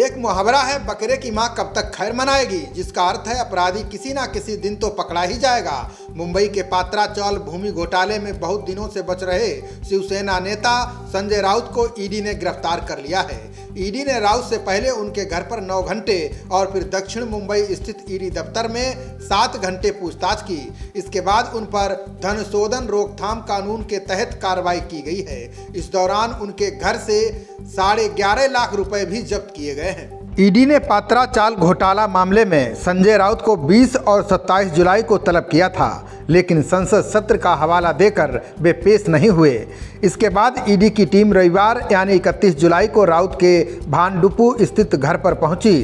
एक मुहावरा है, बकरे की मां कब तक खैर मनाएगी, जिसका अर्थ है अपराधी किसी ना किसी दिन तो पकड़ा ही जाएगा। मुंबई के पात्रा चॉल भूमि घोटाले में बहुत दिनों से बच रहे शिवसेना नेता संजय राउत को ईडी ने गिरफ्तार कर लिया है। ईडी ने राउत से पहले उनके घर पर 9 घंटे और फिर दक्षिण मुंबई स्थित ईडी दफ्तर में 7 घंटे पूछताछ की। इसके बाद उन पर धन शोधन रोकथाम कानून के तहत कार्रवाई की गई है। इस दौरान उनके घर से 11.5 लाख रुपए भी जब्त किए गए हैं। ईडी ने पात्रा चॉल घोटाला मामले में संजय राउत को 20 और 27 जुलाई को तलब किया था, लेकिन संसद सत्र का हवाला देकर वे पेश नहीं हुए। इसके बाद ईडी की टीम रविवार यानी 31 जुलाई को राउत के भांडुपू स्थित घर पर पहुंची।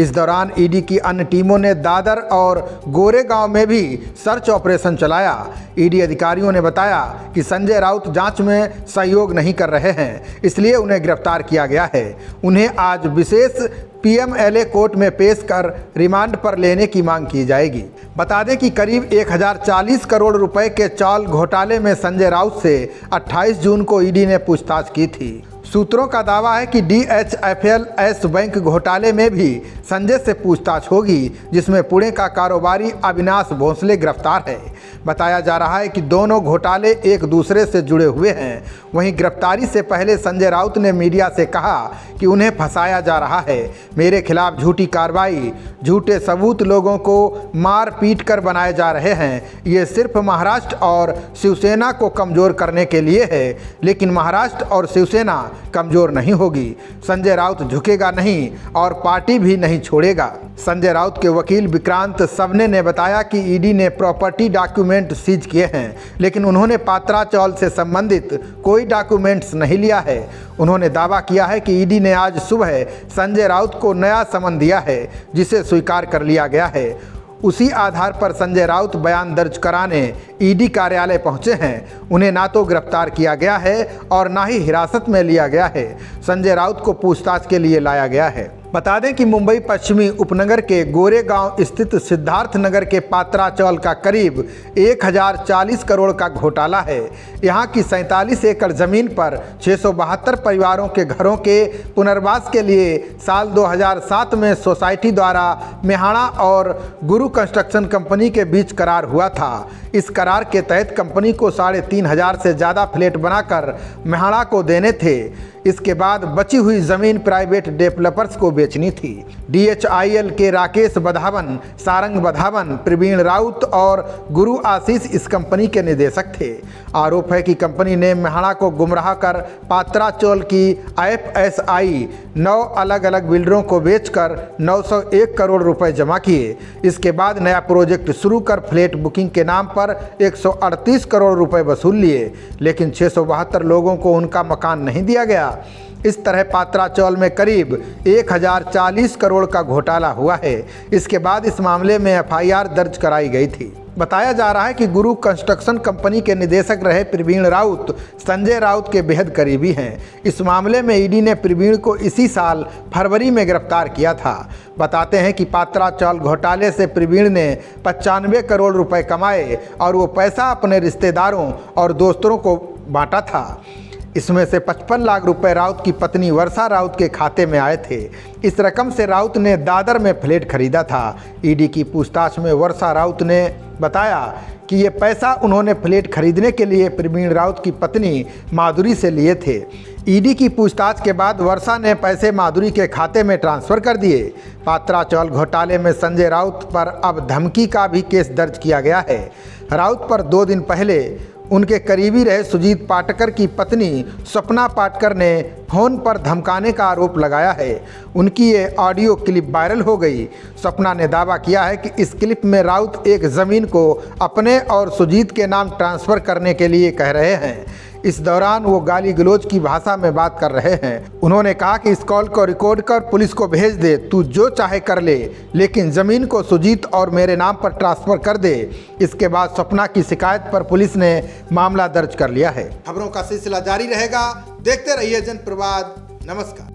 इस दौरान ईडी की अन्य टीमों ने दादर और गोरे गांव में भी सर्च ऑपरेशन चलाया। ईडी अधिकारियों ने बताया कि संजय राउत जांच में सहयोग नहीं कर रहे हैं, इसलिए उन्हें गिरफ्तार किया गया है। उन्हें आज विशेष पीएमएलए कोर्ट में पेश कर रिमांड पर लेने की मांग की जाएगी। बता दें कि करीब 1040 करोड़ रुपए के चॉल घोटाले में संजय राउत से 28 जून को ईडी ने पूछताछ की थी। सूत्रों का दावा है कि डीएचएफएल एस बैंक घोटाले में भी संजय से पूछताछ होगी, जिसमें पुणे का कारोबारी अविनाश भोंसले गिरफ्तार है। बताया जा रहा है कि दोनों घोटाले एक दूसरे से जुड़े हुए हैं। वहीं गिरफ्तारी से पहले संजय राउत ने मीडिया से कहा कि उन्हें फंसाया जा रहा है, मेरे खिलाफ झूठी कार्रवाई, झूठे सबूत, लोगों को मार पीट कर बनाए जा रहे हैं। ये सिर्फ महाराष्ट्र और शिवसेना को कमज़ोर करने के लिए है, लेकिन महाराष्ट्र और शिवसेना कमजोर नहीं होगी। संजय राउत झुकेगा नहीं और पार्टी भी नहीं छोड़ेगा। संजय राउत के वकील विक्रांत सबने ने बताया कि ईडी ने प्रॉपर्टी डॉक्यूमेंट सीज किए हैं, लेकिन उन्होंने पात्रा चॉल से संबंधित कोई डॉक्यूमेंट्स नहीं लिया है। उन्होंने दावा किया है कि ईडी ने आज सुबह संजय राउत को नया समन दिया है, जिसे स्वीकार कर लिया गया है। उसी आधार पर संजय राउत बयान दर्ज कराने ईडी कार्यालय पहुंचे हैं। उन्हें ना तो गिरफ्तार किया गया है और ना ही हिरासत में लिया गया है। संजय राउत को पूछताछ के लिए लाया गया है। बता दें कि मुंबई पश्चिमी उपनगर के गोरे गांव स्थित सिद्धार्थ नगर के पात्रा चॉल का करीब 1040 करोड़ का घोटाला है। यहां की 47 एकड़ ज़मीन पर 672 परिवारों के घरों के पुनर्वास के लिए साल 2007 में सोसाइटी द्वारा मेहाणा और गुरु कंस्ट्रक्शन कंपनी के बीच करार हुआ था। इस करार के तहत कंपनी को 3,500 से ज़्यादा फ्लैट बनाकर मेहाणा को देने थे। इसके बाद बची हुई ज़मीन प्राइवेट डेवलपर्स को बेचनी थी। डीएचआईएल के राकेश बधावन, सारंग बधावन, प्रवीण राउत और गुरु आशीष इस कंपनी के निदेशक थे। आरोप है कि कंपनी ने म्हाडा को गुमराह कर पात्रा चॉल की एफएसआई 9 अलग अलग बिल्डरों को बेचकर 901 करोड़ रुपए जमा किए। इसके बाद नया प्रोजेक्ट शुरू कर फ्लैट बुकिंग के नाम पर 138 करोड़ रुपए वसूल लिए, लेकिन 672 लोगों को उनका मकान नहीं दिया गया। इस तरह पात्रा चॉल में करीब 1040 करोड़ का घोटाला हुआ है। इसके बाद इस मामले में एफआईआर दर्ज कराई गई थी। बताया जा रहा है कि गुरु कंस्ट्रक्शन कंपनी के निदेशक रहे प्रवीण राउत संजय राउत के बेहद करीबी हैं। इस मामले में ईडी ने प्रवीण को इसी साल फरवरी में गिरफ्तार किया था। बताते हैं कि पात्रा चॉल घोटाले से प्रवीण ने 95 करोड़ रुपए कमाए और वो पैसा अपने रिश्तेदारों और दोस्तों को बाँटा था। इसमें से 55 लाख रुपए राउत की पत्नी वर्षा राउत के खाते में आए थे। इस रकम से राउत ने दादर में फ्लैट खरीदा था। ईडी की पूछताछ में वर्षा राउत ने बताया कि ये पैसा उन्होंने फ्लैट खरीदने के लिए प्रवीण राउत की पत्नी माधुरी से लिए थे। ईडी की पूछताछ के बाद वर्षा ने पैसे माधुरी के खाते में ट्रांसफ़र कर दिए। पात्रा चॉल घोटाले में संजय राउत पर अब धमकी का भी केस दर्ज किया गया है। राउत पर 2 दिन पहले उनके करीबी रहे सुजीत पाटकर की पत्नी स्वप्ना पाटकर ने फ़ोन पर धमकाने का आरोप लगाया है। उनकी ये ऑडियो क्लिप वायरल हो गई। स्वप्ना ने दावा किया है कि इस क्लिप में राउत एक ज़मीन को अपने और सुजीत के नाम ट्रांसफ़र करने के लिए कह रहे हैं। इस दौरान वो गाली गलौज की भाषा में बात कर रहे हैं। उन्होंने कहा कि इस कॉल को रिकॉर्ड कर पुलिस को भेज दे, तू जो चाहे कर ले, लेकिन ज़मीन को सुजीत और मेरे नाम पर ट्रांसफ़र कर दे। इसके बाद स्वप्ना की शिकायत पर पुलिस ने मामला दर्ज कर लिया है। खबरों का सिलसिला जारी रहेगा, देखते रहिए जनप्रवाद। नमस्कार।